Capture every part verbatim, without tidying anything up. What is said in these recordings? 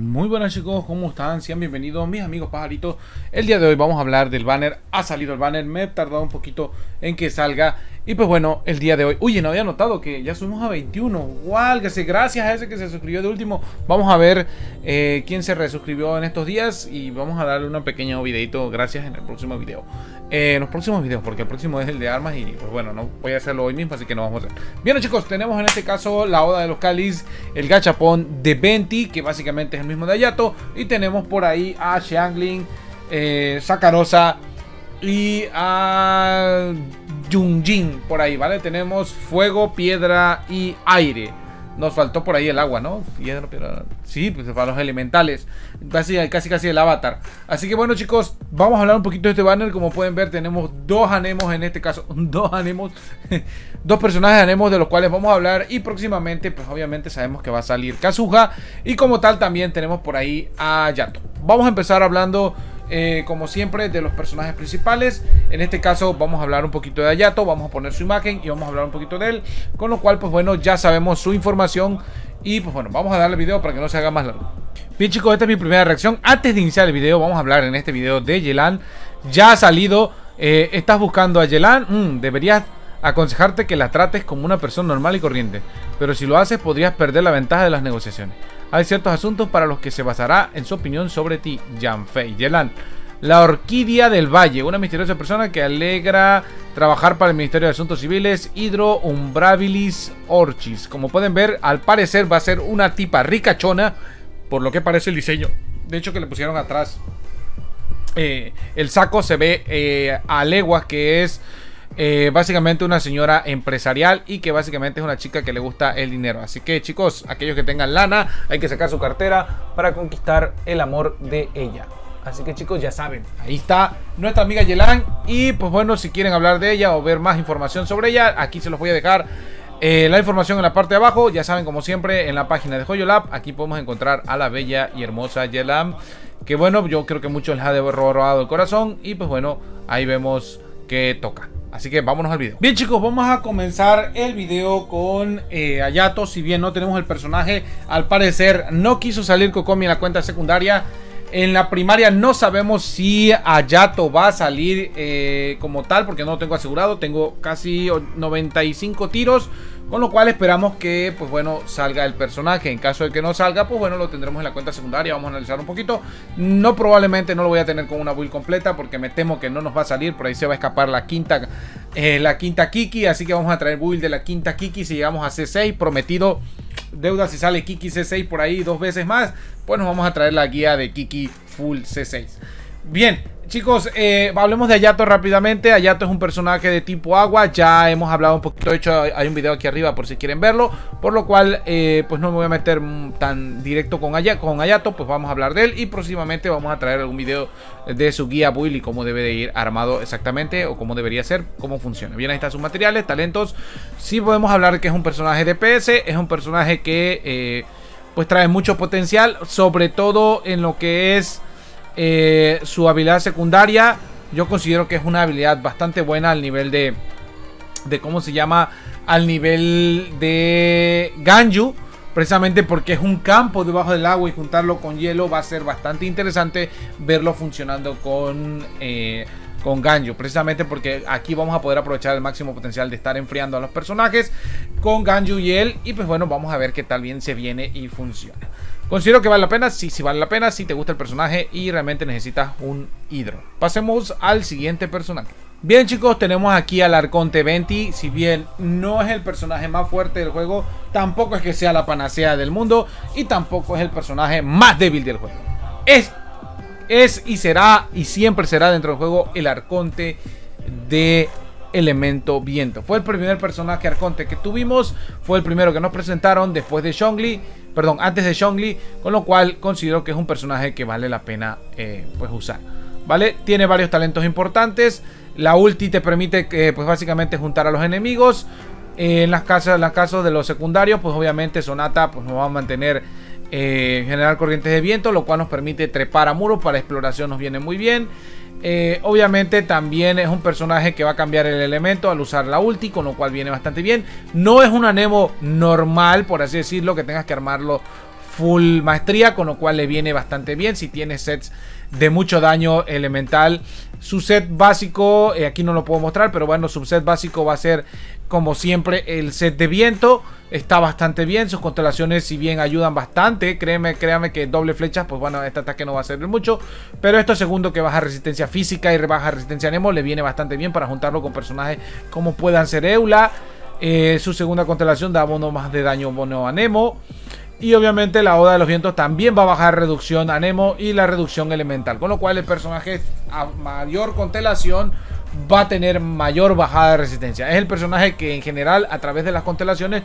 Muy buenas chicos, ¿cómo están? Sean bienvenidos mis amigos pajaritos. El día de hoy vamos a hablar del banner. Ha salido el banner, me he tardado un poquito en que salga. Y pues bueno, el día de hoy... Uy, no había notado que ya subimos a veintiuno. ¡Wow! Gracias a ese que se suscribió de último. Vamos a ver eh, quién se resuscribió en estos días. Y vamos a darle un pequeño videito. Gracias en el próximo video. Eh, en los próximos videos, porque el próximo es el de armas. Y pues bueno, no voy a hacerlo hoy mismo, así que no vamos a hacer. Bien chicos, tenemos en este caso la Oda de los Cáliz, el gachapón de Venti, que básicamente el mismo de Ayato, y tenemos por ahí a Xiangling, eh, Sacarosa y a Yunjin por ahí, ¿vale? Tenemos fuego, piedra y aire. Nos faltó por ahí el agua, ¿no? Piedra, piedra. Sí, pues para los elementales. Casi, casi, casi el avatar. Así que bueno, chicos, vamos a hablar un poquito de este banner. Como pueden ver, tenemos dos anemos en este caso. Dos anemos. Dos personajes anemos de los cuales vamos a hablar. Y próximamente, pues obviamente sabemos que va a salir Kazuha. Y como tal, también tenemos por ahí a Ayato. Vamos a empezar hablando... Eh, como siempre, de los personajes principales. En este caso vamos a hablar un poquito de Ayato, vamos a poner su imagen y vamos a hablar un poquito de él, con lo cual pues bueno, ya sabemos su información. Y pues bueno, vamos a darle el video para que no se haga más largo. Bien chicos, esta es mi primera reacción. Antes de iniciar el video, vamos a hablar en este video de Yelan. Ya ha salido, eh, estás buscando a Yelan, mm, deberías aconsejarte que la trates como una persona normal y corriente, pero si lo haces podrías perder la ventaja de las negociaciones. Hay ciertos asuntos para los que se basará en su opinión sobre ti. Yanfei Yelan, la orquídea del valle, una misteriosa persona que alegra trabajar para el Ministerio de Asuntos Civiles, Hydro Umbrabilis Orchis. Como pueden ver, al parecer va a ser una tipa ricachona, por lo que parece el diseño. De hecho, que le pusieron atrás eh, el saco, se ve eh, a leguas que es... Eh, básicamente una señora empresarial, y que básicamente es una chica que le gusta el dinero. Así que chicos, aquellos que tengan lana, hay que sacar su cartera para conquistar el amor de ella. Así que chicos, ya saben, ahí está nuestra amiga Yelan. Y pues bueno, si quieren hablar de ella o ver más información sobre ella, aquí se los voy a dejar eh, la información en la parte de abajo. Ya saben, como siempre, en la página de Joyolab, aquí podemos encontrar a la bella y hermosa Yelan, que bueno, yo creo que muchos les ha robado el corazón. Y pues bueno, ahí vemos que toca. Así que vámonos al video. Bien chicos, vamos a comenzar el video con eh, Ayato. Si bien no tenemos el personaje, al parecer no quiso salir Kokomi en la cuenta secundaria. En la primaria no sabemos si Ayato va a salir eh, como tal, porque no lo tengo asegurado. Tengo casi noventa y cinco tiros, con lo cual esperamos que, pues bueno, salga el personaje. En caso de que no salga, pues bueno, lo tendremos en la cuenta secundaria. Vamos a analizar un poquito. No, probablemente no lo voy a tener con una build completa, porque me temo que no nos va a salir. Por ahí se va a escapar la quinta, eh, la quinta Kiki. Así que vamos a traer build de la quinta Kiki. Si llegamos a C seis, prometido... Deuda, si sale Kiki C seis por ahí dos veces más, pues nos vamos a traer la guía de Kiki Full C seis. Bien, chicos, eh, hablemos de Ayato rápidamente. Ayato es un personaje de tipo agua. Ya hemos hablado un poquito, de hecho hay un video aquí arriba por si quieren verlo. Por lo cual, eh, pues no me voy a meter tan directo con, Ay con Ayato, pues vamos a hablar de él. Y próximamente vamos a traer algún video de su guía build y cómo debe de ir armado exactamente, o cómo debería ser, cómo funciona. Bien, ahí están sus materiales, talentos. Sí podemos hablar que es un personaje D P S, es un personaje que eh, pues trae mucho potencial, sobre todo en lo que es... Eh, su habilidad secundaria. Yo considero que es una habilidad bastante buena al nivel de, de cómo se llama, al nivel de Ganju, precisamente porque es un campo debajo del agua, y juntarlo con hielo va a ser bastante interesante verlo funcionando con eh, con Ganju, precisamente porque aquí vamos a poder aprovechar el máximo potencial de estar enfriando a los personajes con Ganju y él. Y pues bueno, vamos a ver qué tal bien se viene y funciona. Considero que vale la pena, sí, sí vale la pena, si te gusta el personaje y realmente necesitas un hidro. Pasemos al siguiente personaje. Bien chicos, tenemos aquí al Arconte Venti. Si bien no es el personaje más fuerte del juego, tampoco es que sea la panacea del mundo, y tampoco es el personaje más débil del juego. Es, es y será, y siempre será dentro del juego, el Arconte de Elemento Viento. Fue el primer personaje Arconte que tuvimos, fue el primero que nos presentaron después de Xiangling. Perdón, antes de Xiangling, con lo cual considero que es un personaje que vale la pena eh, pues usar, ¿vale? Tiene varios talentos importantes. La ulti te permite eh, pues básicamente juntar a los enemigos. Eh, en las casas, en los casos de los secundarios, pues obviamente Sonata pues nos va a mantener eh, generar corrientes de viento, lo cual nos permite trepar a muros. Para exploración nos viene muy bien. Eh, obviamente también es un personaje que va a cambiar el elemento al usar la ulti, con lo cual viene bastante bien. No es un anemo normal, por así decirlo, que tengas que armarlo full maestría, con lo cual le viene bastante bien. Si tiene sets de mucho daño elemental, su set básico, eh, aquí no lo puedo mostrar, pero bueno, su set básico va a ser como siempre el set de viento. Está bastante bien, sus constelaciones si bien ayudan bastante, créeme, créame que doble flechas, pues bueno, este ataque no va a servir mucho, pero esto segundo que baja resistencia física y rebaja resistencia Anemo le viene bastante bien para juntarlo con personajes como puedan ser Eula. Eh, su segunda constelación da uno más de daño bono a Anemo. Y obviamente la Oda de los Vientos también va a bajar reducción a Anemo y la reducción elemental. Con lo cual el personaje a mayor constelación va a tener mayor bajada de resistencia. Es el personaje que en general a través de las constelaciones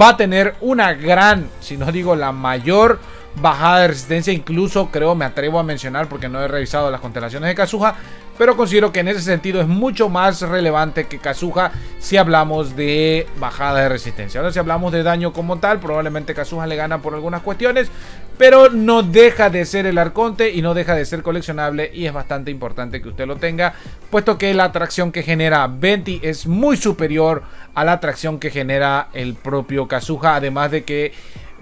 va a tener una gran, si no digo la mayor bajada de resistencia. Incluso creo, me atrevo a mencionar porque no he revisado las constelaciones de Kazuha, pero considero que en ese sentido es mucho más relevante que Kazuha si hablamos de bajada de resistencia. Ahora si hablamos de daño como tal, probablemente Kazuha le gana por algunas cuestiones, pero no deja de ser el Arconte y no deja de ser coleccionable, y es bastante importante que usted lo tenga, puesto que la atracción que genera Venti es muy superior a la atracción que genera el propio Kazuha, además de que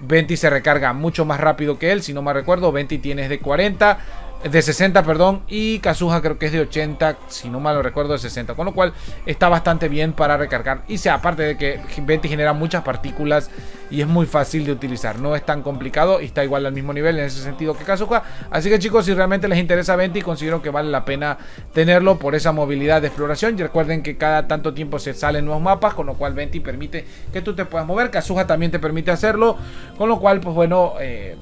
Venti se recarga mucho más rápido que él. Si no me recuerdo, Venti tiene de cuarenta, de sesenta, perdón, y Kazuha creo que es de ochenta, si no mal lo recuerdo, de sesenta, con lo cual está bastante bien para recargar. Y sea, aparte de que Venti genera muchas partículas y es muy fácil de utilizar, no es tan complicado y está igual al mismo nivel en ese sentido que Kazuha. Así que chicos, si realmente les interesa Venti, considero que vale la pena tenerlo por esa movilidad de exploración. Y recuerden que cada tanto tiempo se salen nuevos mapas, con lo cual Venti permite que tú te puedas mover, Kazuha también te permite hacerlo, con lo cual pues bueno, eh...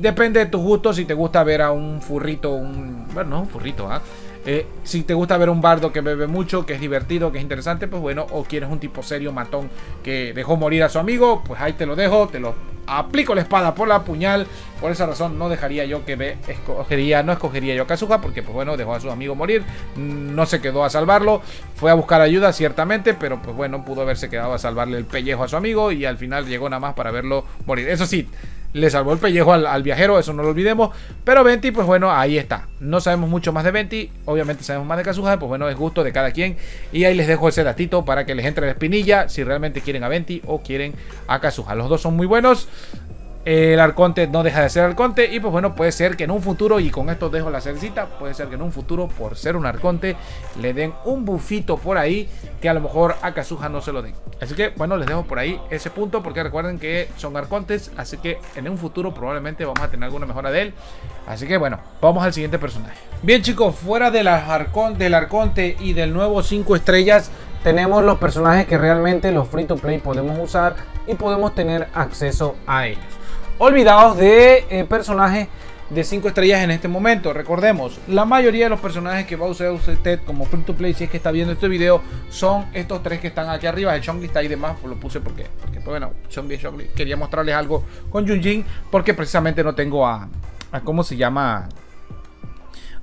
depende de tus gustos. Si te gusta ver a un furrito, un... bueno, no un furrito, ¿eh? Eh, si te gusta ver un bardo que bebe mucho, que es divertido, que es interesante, pues bueno, o quieres un tipo serio, matón, que dejó morir a su amigo, pues ahí te lo dejo, te lo aplico la espada por la puñal. Por esa razón no dejaría yo que me escogería, no escogería yo a Kazuha, porque pues bueno, dejó a su amigo morir, no se quedó a salvarlo, fue a buscar ayuda ciertamente, pero pues bueno, pudo haberse quedado a salvarle el pellejo a su amigo y al final llegó nada más para verlo morir. Eso sí, le salvó el pellejo al, al viajero, eso no lo olvidemos. Pero Venti, pues bueno, ahí está. No sabemos mucho más de Venti, obviamente sabemos más de Kazuha, pues bueno, es gusto de cada quien. Y ahí les dejo ese datito para que les entre la espinilla si realmente quieren a Venti o quieren a Kazuha. Los dos son muy buenos. El Arconte no deja de ser Arconte, y pues bueno, puede ser que en un futuro, y con esto dejo la cercita, puede ser que en un futuro, por ser un Arconte, le den un bufito por ahí que a lo mejor a Kazuha no se lo den. Así que bueno, les dejo por ahí ese punto, porque recuerden que son Arcontes, así que en un futuro probablemente vamos a tener alguna mejora de él. Así que bueno, vamos al siguiente personaje. Bien chicos, fuera de la Arcon, del Arconte y del nuevo cinco estrellas, tenemos los personajes que realmente los free to play podemos usar y podemos tener acceso a ellos. Olvidados de eh, personajes de cinco estrellas en este momento. Recordemos, la mayoría de los personajes que va a usar usted como free to play, si es que está viendo este video, son estos tres que están aquí arriba. El Xiangling está ahí de más, lo puse porque, porque pues bueno, Xiangling, Xiangling. Quería mostrarles algo con Yunjin, porque precisamente no tengo a, a ¿cómo se llama?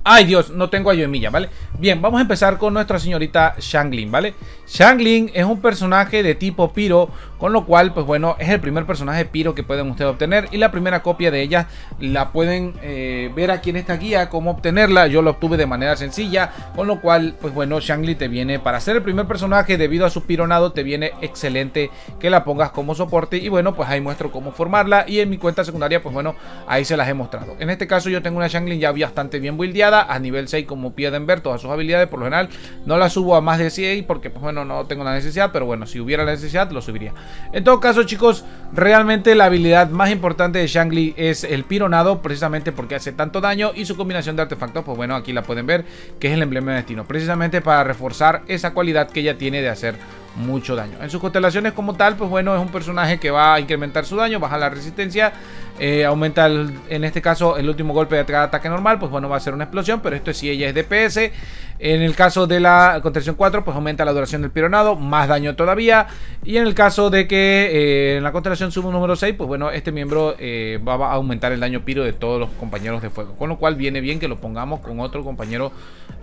Ay Dios, no tengo a Yoemilla, ¿vale? Bien, vamos a empezar con nuestra señorita Xiangling, ¿vale? Xiangling es un personaje de tipo Piro, con lo cual, pues bueno, es el primer personaje Piro que pueden ustedes obtener. Y la primera copia de ella la pueden eh, ver aquí en esta guía, cómo obtenerla. Yo la obtuve de manera sencilla, con lo cual, pues bueno, Xiangling te viene, para ser el primer personaje debido a su pironado, te viene excelente que la pongas como soporte. Y bueno, pues ahí muestro cómo formarla, y en mi cuenta secundaria, pues bueno, ahí se las he mostrado. En este caso yo tengo una Xiangling ya bastante bien buildeada, a nivel seis, como pueden ver todas sus habilidades. Por lo general no la subo a más de seis porque pues bueno, no tengo la necesidad, pero bueno, si hubiera la necesidad lo subiría. En todo caso chicos, realmente la habilidad más importante de Xiangling es el pironado, precisamente porque hace tanto daño, y su combinación de artefactos, pues bueno, aquí la pueden ver, que es el emblema de destino, precisamente para reforzar esa cualidad que ella tiene de hacer mucho daño. En sus constelaciones como tal, pues bueno, es un personaje que va a incrementar su daño, baja la resistencia, eh, aumenta el, en este caso el último golpe de cada ataque normal, pues bueno, va a ser una explosión, pero esto es si ella es D P S. En el caso de la constelación cuatro, pues aumenta la duración del pironado, más daño todavía. Y en el caso de que eh, en la constelación subo número seis, pues bueno, este miembro eh, va a aumentar el daño piro de todos los compañeros de fuego, con lo cual viene bien que lo pongamos con otro compañero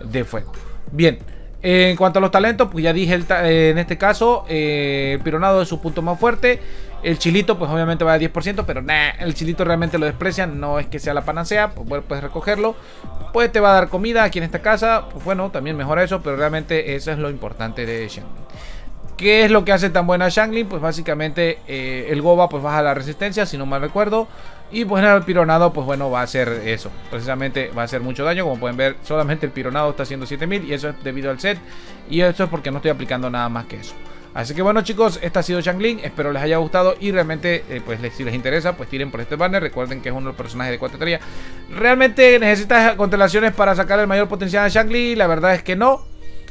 de fuego. Bien. En cuanto a los talentos, pues ya dije el ta en este caso, eh, el pironado es su punto más fuerte. El chilito pues obviamente va a diez por ciento, pero nah, el chilito realmente lo desprecian, no es que sea la panacea, pues bueno, puedes recogerlo, pues te va a dar comida aquí en esta casa, pues bueno, también mejora eso, pero realmente eso es lo importante de Xiangling. ¿Qué es lo que hace tan buena Xiangling? Pues básicamente eh, el Goba pues baja la resistencia, si no mal recuerdo. Y pues el pironado pues bueno va a hacer eso. Precisamente va a hacer mucho daño. Como pueden ver, solamente el pironado está haciendo siete mil. Y eso es debido al set. Y eso es porque no estoy aplicando nada más que eso. Así que bueno chicos, esta ha sido Xiangling, espero les haya gustado y realmente eh, pues si les interesa pues tiren por este banner. Recuerden que es uno de los personajes de cuatro estrellas. ¿Realmente necesitas constelaciones para sacar el mayor potencial a Xiangling? La verdad es que no.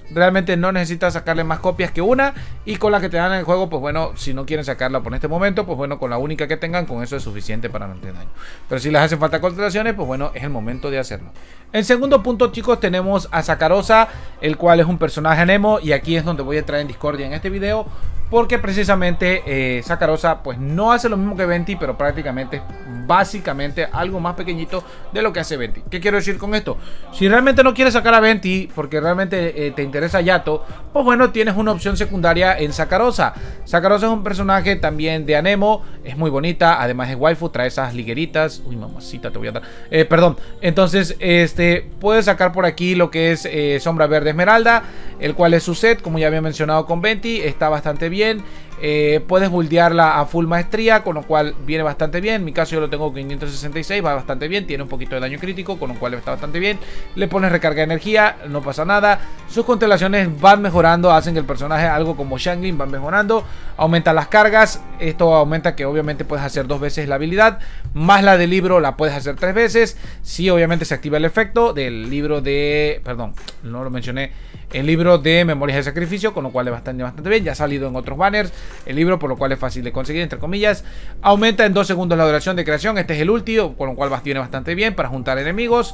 Realmente no necesitas sacarle más copias que una. Y con la que te dan en el juego, pues bueno, si no quieren sacarla por este momento, pues bueno, con la única que tengan, con eso es suficiente para no tener daño. Pero si les hacen falta constelaciones, pues bueno, es el momento de hacerlo. En segundo punto, chicos, tenemos a Sacarosa, el cual es un personaje Anemo. Y aquí es donde voy a entrar en discordia en este video, porque precisamente eh, Sacarosa pues no hace lo mismo que Venti, pero prácticamente básicamente algo más pequeñito de lo que hace Venti. ¿Qué quiero decir con esto? Si realmente no quieres sacar a Venti porque realmente eh, te interesa Ayato, pues bueno, tienes una opción secundaria en Sacarosa. Sacarosa es un personaje también de Anemo, es muy bonita, además es waifu, trae esas ligueritas. Uy, mamacita, te voy a dar. Eh, perdón. Entonces, este, puedes sacar por aquí lo que es eh, Sombra Verde Esmeralda, el cual es su set, como ya había mencionado con Venti, está bastante bien. Bien, eh, puedes buildearla a full maestría, con lo cual viene bastante bien. En mi caso yo lo tengo quinientos sesenta y seis, va bastante bien, tiene un poquito de daño crítico, con lo cual está bastante bien. Le pones recarga de energía, no pasa nada. Sus constelaciones van mejorando, hacen que el personaje, algo como Xiangling, van mejorando. Aumenta las cargas, esto aumenta que obviamente puedes hacer dos veces la habilidad, más la del libro la puedes hacer tres veces. Si obviamente se activa el efecto del libro de, perdón, no lo mencioné, el libro de Memorias de Sacrificio, con lo cual es bastante, bastante bien, ya ha salido en otro otros banners el libro, por lo cual es fácil de conseguir, entre comillas. Aumenta en dos segundos la duración de creación, este es el último, con lo cual tiene bastante bien para juntar enemigos.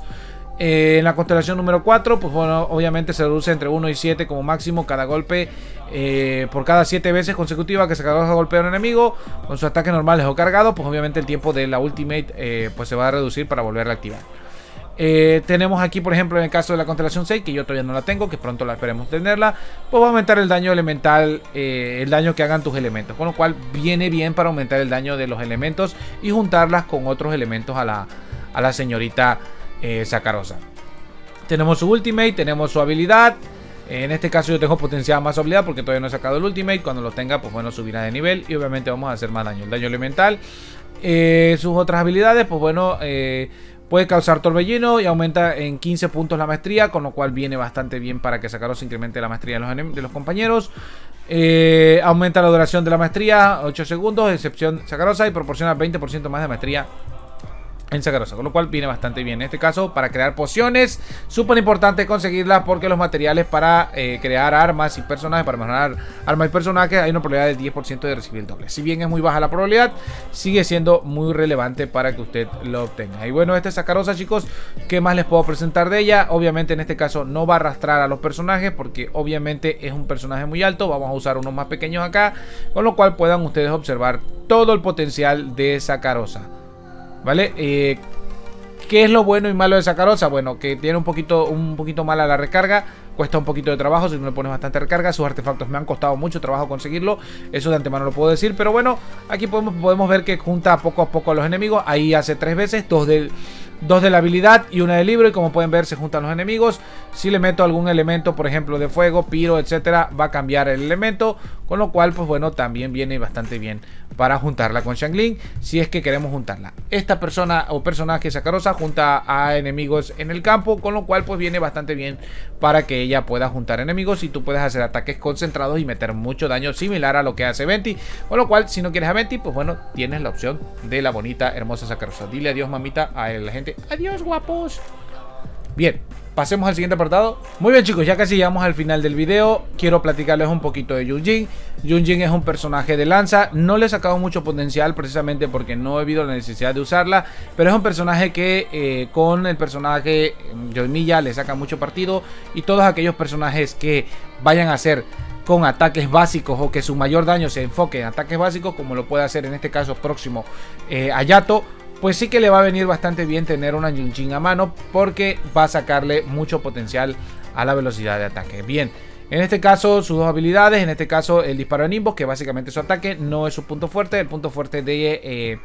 Eh, en la constelación número cuatro, pues bueno, obviamente se reduce entre uno y siete como máximo cada golpe, eh, por cada siete veces consecutivas que se carga a golpear a un enemigo con sus ataques normales o cargados, pues obviamente el tiempo de la ultimate eh, pues se va a reducir para volverla a activar. Eh, tenemos aquí por ejemplo en el caso de la constelación seis, que yo todavía no la tengo, que pronto la esperemos tenerla, pues va a aumentar el daño elemental, eh, el daño que hagan tus elementos, con lo cual viene bien para aumentar el daño de los elementos y juntarlas con otros elementos a la, a la señorita eh, Sacarosa. Tenemos su ultimate, tenemos su habilidad. En este caso yo tengo potenciada más habilidad porque todavía no he sacado el ultimate. Cuando lo tenga, pues bueno, subirá de nivel y obviamente vamos a hacer más daño, el daño elemental. eh, Sus otras habilidades, pues bueno, eh puede causar torbellino y aumenta en quince puntos la maestría, con lo cual viene bastante bien para que Sacarosa incremente la maestría de los, de los compañeros. Eh, aumenta la duración de la maestría ocho segundos, excepción Sacarosa, y proporciona veinte por ciento más de maestría en Sacarosa, con lo cual viene bastante bien. En este caso, para crear pociones, súper importante conseguirlas, porque los materiales para eh, crear armas y personajes, para mejorar armas y personajes, hay una probabilidad del diez por ciento de recibir el doble. Si bien es muy baja la probabilidad, sigue siendo muy relevante para que usted lo obtenga. Y bueno, esta es Sacarosa, chicos. ¿Qué más les puedo presentar de ella? Obviamente en este caso no va a arrastrar a los personajes, porque obviamente es un personaje muy alto. Vamos a usar unos más pequeños acá, con lo cual puedan ustedes observar todo el potencial de Sacarosa, ¿vale? Eh, ¿Qué es lo bueno y malo de Sacarosa? Bueno, que tiene un poquito, un poquito mala la recarga. Cuesta un poquito de trabajo si no le pones bastante recarga. Sus artefactos me han costado mucho trabajo conseguirlo, eso de antemano lo puedo decir. Pero bueno, aquí podemos, podemos ver que junta poco a poco a los enemigos. Ahí hace tres veces, dos del... dos de la habilidad y una del libro, y como pueden ver se juntan los enemigos. Si le meto algún elemento, por ejemplo de fuego, piro, etcétera, va a cambiar el elemento, con lo cual pues bueno, también viene bastante bien para juntarla con Xiangling, si es que queremos juntarla. Esta persona o personaje Sacarosa junta a enemigos en el campo, con lo cual pues viene bastante bien para que ella pueda juntar enemigos y tú puedes hacer ataques concentrados y meter mucho daño, similar a lo que hace Venti, con lo cual si no quieres a Venti, pues bueno, tienes la opción de la bonita, hermosa Sacarosa. Dile adiós mamita a la gente. Adiós guapos. Bien, pasemos al siguiente apartado. Muy bien chicos, ya casi llegamos al final del video. Quiero platicarles un poquito de Yunjin. Yunjin es un personaje de lanza. No le he sacado mucho potencial precisamente porque no he visto la necesidad de usarla, pero es un personaje que eh, con el personaje Yoemilla le saca mucho partido. Y todos aquellos personajes que vayan a hacer con ataques básicos o que su mayor daño se enfoque en ataques básicos, como lo puede hacer en este caso próximo eh, Ayato, pues sí que le va a venir bastante bien tener una Yunjin a mano, porque va a sacarle mucho potencial a la velocidad de ataque. Bien, en este caso sus dos habilidades, en este caso el disparo de Nimbus, que básicamente su ataque no es su punto fuerte. El punto fuerte de, eh,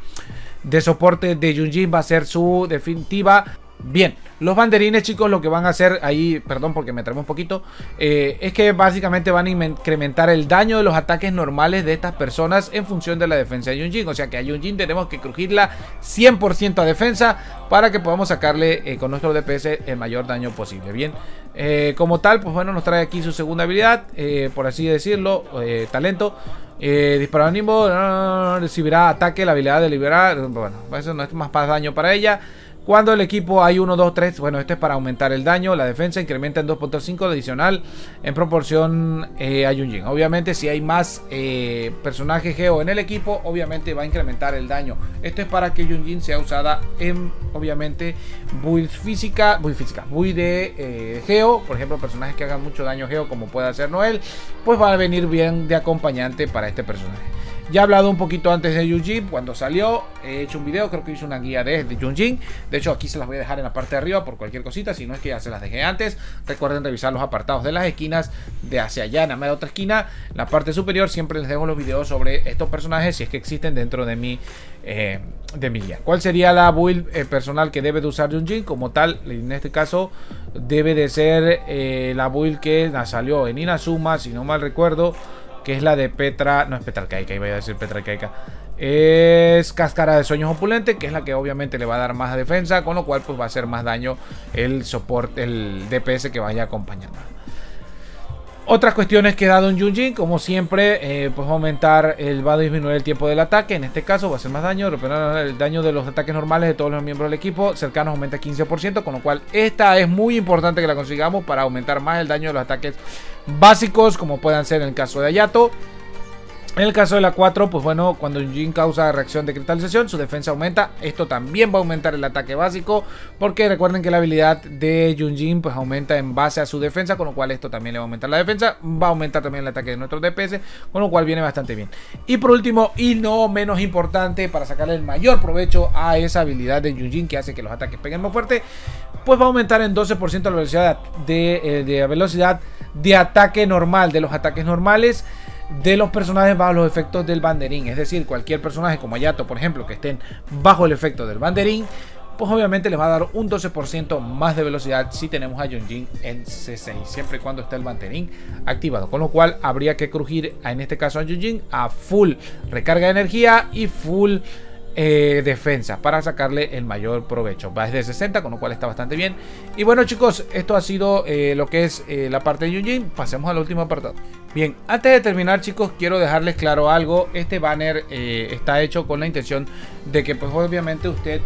de soporte de Yunjin va a ser su definitiva. Bien, los banderines, chicos, lo que van a hacer ahí, perdón porque me tremo un poquito, eh, es que básicamente van a incrementar el daño de los ataques normales de estas personas en función de la defensa de Yunjin. O sea que a Yunjin tenemos que crujirla cien por ciento a defensa para que podamos sacarle eh, con nuestro D P S el mayor daño posible. Bien, eh, como tal, pues bueno, nos trae aquí su segunda habilidad, eh, por así decirlo, eh, talento. Eh, disparar nimbo, no, no, no, recibirá ataque, la habilidad de liberar, bueno, eso no es más, más daño para ella. Cuando el equipo hay uno, dos, tres, bueno, este es para aumentar el daño. La defensa incrementa en dos punto cinco adicional en proporción eh, a Yunjin. Obviamente si hay más eh, personajes Geo en el equipo, obviamente va a incrementar el daño. Esto es para que Yunjin sea usada en, obviamente, build física, build física, build de eh, Geo. Por ejemplo, personajes que hagan mucho daño Geo, como puede hacer Noel, pues va a venir bien de acompañante para este personaje. Ya he hablado un poquito antes de Yunjin, cuando salió, he hecho un video, creo que hice una guía de, de Yunjin. De hecho, aquí se las voy a dejar en la parte de arriba por cualquier cosita, si no es que ya se las dejé antes. Recuerden revisar los apartados de las esquinas, de hacia allá, en la otra esquina, en la parte superior, siempre les dejo los videos sobre estos personajes, si es que existen dentro de mi, eh, de mi guía. ¿Cuál sería la build eh, personal que debe de usar Yunjin? Como tal, en este caso, debe de ser eh, la build que salió en Inazuma, si no mal recuerdo, que es la de Petra, no es Petrarcaica, iba a decir Petrarcaica, es Cáscara de Sueños Opulente, que es la que obviamente le va a dar más defensa, con lo cual pues va a hacer más daño el soporte, el D P S que vaya acompañando. Otras cuestiones que he dado en Yunjin, como siempre, eh, pues va a aumentar, el, va a disminuir el tiempo del ataque, en este caso va a hacer más daño, el daño de los ataques normales de todos los miembros del equipo cercanos aumenta quince por ciento, con lo cual esta es muy importante que la consigamos para aumentar más el daño de los ataques básicos, como puedan ser en el caso de Ayato. En el caso de la cuatro, pues bueno, cuando Yunjin causa reacción de cristalización, su defensa aumenta. Esto también va a aumentar el ataque básico, porque recuerden que la habilidad de Yunjin pues aumenta en base a su defensa, con lo cual esto también le va a aumentar la defensa, va a aumentar también el ataque de nuestros D P S, con lo cual viene bastante bien. Y por último, y no menos importante, para sacarle el mayor provecho a esa habilidad de Yunjin que hace que los ataques peguen más fuerte, pues va a aumentar en doce por ciento la velocidad de, de velocidad de ataque normal, de los ataques normales de los personajes bajo los efectos del banderín. Es decir, cualquier personaje como Ayato, por ejemplo, que estén bajo el efecto del banderín, pues obviamente les va a dar un doce por ciento más de velocidad si tenemos a Yunjin en C seis, siempre y cuando esté el banderín activado, con lo cual habría que crujir en este caso a Yunjin a full recarga de energía y full Eh, defensa para sacarle el mayor provecho. Va desde sesenta, con lo cual está bastante bien. Y bueno, chicos, esto ha sido eh, lo que es eh, la parte de Yunjin. Pasemos al último apartado. Bien, antes de terminar, chicos, quiero dejarles claro algo. Este banner eh, está hecho con la intención de que pues obviamente usted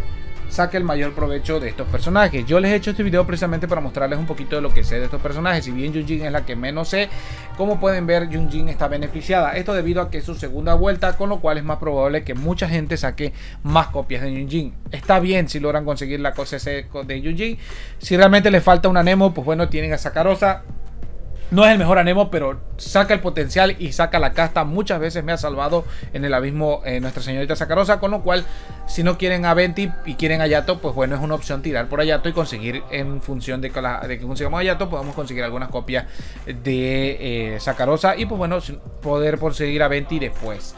saque el mayor provecho de estos personajes. Yo les he hecho este video precisamente para mostrarles un poquito de lo que sé de estos personajes. Si bien Yunjin es la que menos sé, como pueden ver, Yunjin está beneficiada. Esto debido a que es su segunda vuelta, con lo cual es más probable que mucha gente saque más copias de Yunjin. Está bien si logran conseguir la C seis de Yunjin. Si realmente les falta un Anemo, pues bueno, tienen a Sacarosa. No es el mejor Anemo, pero saca el potencial y saca la casta. Muchas veces me ha salvado en el abismo eh, nuestra señorita Sacarosa, con lo cual, si no quieren a Venti y quieren a Ayato, pues bueno, es una opción tirar por Ayato y conseguir, en función de que, la, de que consigamos Ayato, podamos conseguir algunas copias de eh, Sacarosa y pues bueno, poder conseguir a Venti después.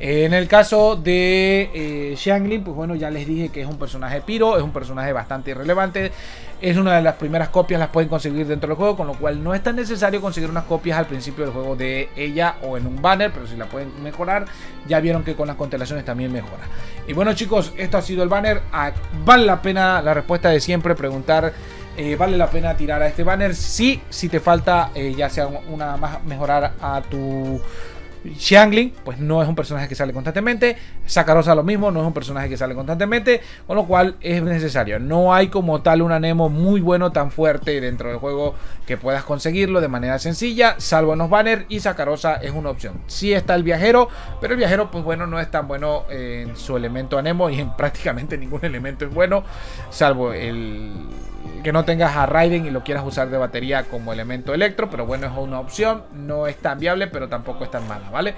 En el caso de eh, Xiangling, pues bueno, ya les dije que es un personaje Piro, es un personaje bastante irrelevante. Es una de las primeras copias, las pueden conseguir dentro del juego, con lo cual no es tan necesario conseguir unas copias al principio del juego de ella o en un banner, pero si la pueden mejorar, ya vieron que con las constelaciones también mejora. Y bueno, chicos, esto ha sido el banner. Vale la pena la respuesta de siempre, preguntar. Eh, vale la pena tirar a este banner. Sí, si te falta eh, ya sea una más mejorar a tu Xiangling, pues no es un personaje que sale constantemente. Sacarosa lo mismo, no es un personaje que sale constantemente, con lo cual es necesario. No hay como tal un Anemo muy bueno, tan fuerte dentro del juego que puedas conseguirlo de manera sencilla, salvo en los banners, y Sacarosa es una opción. Sí está el viajero, pero el viajero pues bueno, no es tan bueno en su elemento Anemo, y en prácticamente ningún elemento es bueno, salvo el que no tengas a Raiden y lo quieras usar de batería como elemento Electro, pero bueno, es una opción, no es tan viable, pero tampoco es tan mala, ¿vale?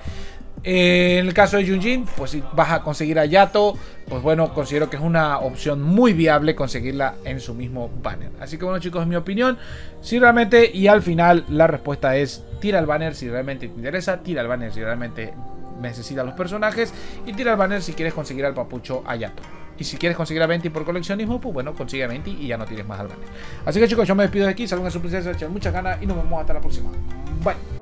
Eh, en el caso de Yunjin, pues si vas a conseguir a Ayato, pues bueno, considero que es una opción muy viable conseguirla en su mismo banner. Así que bueno, chicos, es mi opinión. Si realmente, y al final la respuesta es, tira el banner si realmente te interesa, tira el banner si realmente necesitas los personajes, y tira el banner si quieres conseguir al papucho Ayato. Y si quieres conseguir a Venti por coleccionismo, pues bueno, consigue a Venti y ya no tienes más albanes. Así que chicos, yo me despido de aquí. Salgan a su princesa, echan muchas ganas y nos vemos hasta la próxima. Bye.